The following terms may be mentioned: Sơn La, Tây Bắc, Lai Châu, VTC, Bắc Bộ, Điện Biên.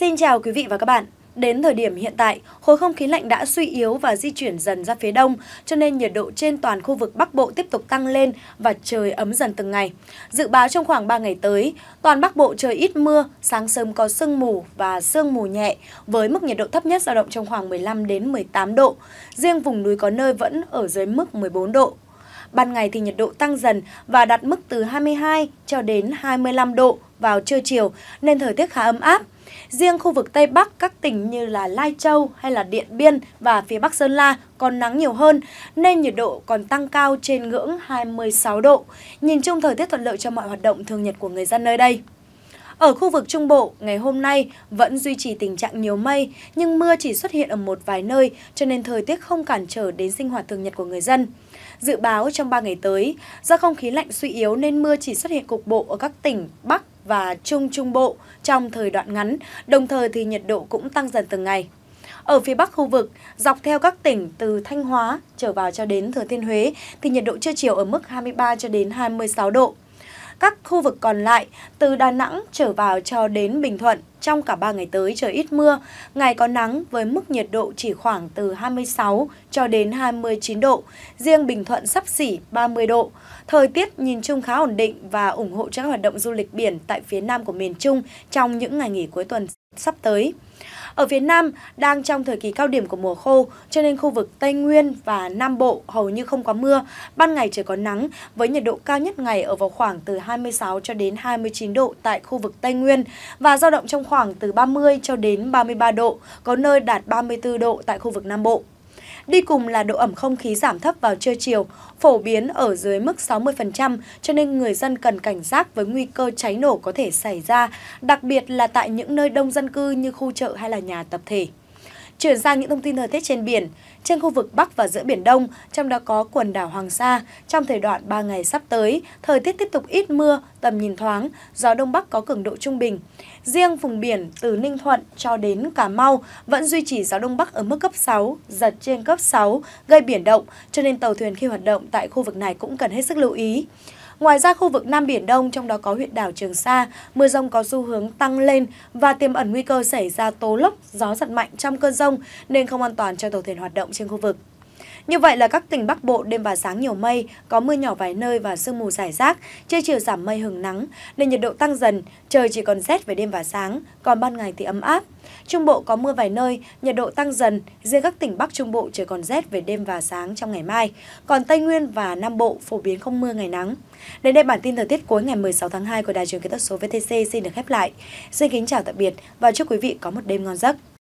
Xin chào quý vị và các bạn. Đến thời điểm hiện tại, khối không khí lạnh đã suy yếu và di chuyển dần ra phía đông, cho nên nhiệt độ trên toàn khu vực Bắc Bộ tiếp tục tăng lên và trời ấm dần từng ngày. Dự báo trong khoảng 3 ngày tới, toàn Bắc Bộ trời ít mưa, sáng sớm có sương mù và sương mù nhẹ, với mức nhiệt độ thấp nhất dao động trong khoảng 15 đến 18 độ. Riêng vùng núi có nơi vẫn ở dưới mức 14 độ. Ban ngày thì nhiệt độ tăng dần và đạt mức từ 22 cho đến 25 độ vào trưa chiều, nên thời tiết khá ấm áp. Riêng khu vực Tây Bắc, các tỉnh như là Lai Châu hay là Điện Biên và phía Bắc Sơn La còn nắng nhiều hơn, nên nhiệt độ còn tăng cao trên ngưỡng 26 độ. Nhìn chung thời tiết thuận lợi cho mọi hoạt động thường nhật của người dân nơi đây. Ở khu vực Trung Bộ, ngày hôm nay vẫn duy trì tình trạng nhiều mây, nhưng mưa chỉ xuất hiện ở một vài nơi, cho nên thời tiết không cản trở đến sinh hoạt thường nhật của người dân. Dự báo trong 3 ngày tới, do không khí lạnh suy yếu nên mưa chỉ xuất hiện cục bộ ở các tỉnh Bắc và Trung Bộ trong thời đoạn ngắn, đồng thời thì nhiệt độ cũng tăng dần từng ngày. Ở phía Bắc khu vực, dọc theo các tỉnh từ Thanh Hóa trở vào cho đến Thừa Thiên Huế thì nhiệt độ trưa chiều ở mức 23 cho đến 26 độ. Các khu vực còn lại, từ Đà Nẵng trở vào cho đến Bình Thuận, trong cả 3 ngày tới trời ít mưa, ngày có nắng với mức nhiệt độ chỉ khoảng từ 26 cho đến 29 độ, riêng Bình Thuận xấp xỉ 30 độ. Thời tiết nhìn chung khá ổn định và ủng hộ cho các hoạt động du lịch biển tại phía Nam của miền Trung trong những ngày nghỉ cuối tuần sắp tới. Ở phía Nam, đang trong thời kỳ cao điểm của mùa khô, cho nên khu vực Tây Nguyên và Nam Bộ hầu như không có mưa, ban ngày trời có nắng, với nhiệt độ cao nhất ngày ở vào khoảng từ 26 cho đến 29 độ tại khu vực Tây Nguyên và dao động trong khoảng từ 30 cho đến 33 độ, có nơi đạt 34 độ tại khu vực Nam Bộ. Đi cùng là độ ẩm không khí giảm thấp vào trưa chiều, phổ biến ở dưới mức 60%, cho nên người dân cần cảnh giác với nguy cơ cháy nổ có thể xảy ra, đặc biệt là tại những nơi đông dân cư như khu chợ hay là nhà tập thể. Chuyển sang những thông tin thời tiết trên biển, trên khu vực Bắc và giữa Biển Đông, trong đó có quần đảo Hoàng Sa, trong thời đoạn 3 ngày sắp tới, thời tiết tiếp tục ít mưa, tầm nhìn thoáng, gió Đông Bắc có cường độ trung bình. Riêng vùng biển từ Ninh Thuận cho đến Cà Mau vẫn duy trì gió Đông Bắc ở mức cấp 6, giật trên cấp 6, gây biển động, cho nên tàu thuyền khi hoạt động tại khu vực này cũng cần hết sức lưu ý. Ngoài ra, khu vực Nam Biển Đông, trong đó có huyện đảo Trường Sa, mưa rông có xu hướng tăng lên và tiềm ẩn nguy cơ xảy ra tố lốc, gió giật mạnh trong cơn rông nên không an toàn cho tàu thuyền hoạt động trên khu vực. Như vậy là các tỉnh Bắc Bộ đêm và sáng nhiều mây, có mưa nhỏ vài nơi và sương mù rải rác, trưa chiều giảm mây hừng nắng nên nhiệt độ tăng dần, trời chỉ còn rét về đêm và sáng, còn ban ngày thì ấm áp. Trung Bộ có mưa vài nơi, nhiệt độ tăng dần, riêng các tỉnh Bắc Trung Bộ trời còn rét về đêm và sáng trong ngày mai, còn Tây Nguyên và Nam Bộ phổ biến không mưa ngày nắng. Đến đây bản tin thời tiết cuối ngày 16 tháng 2 của Đài truyền hình kỹ thuật số VTC xin được khép lại. Xin kính chào tạm biệt và chúc quý vị có một đêm ngon giấc.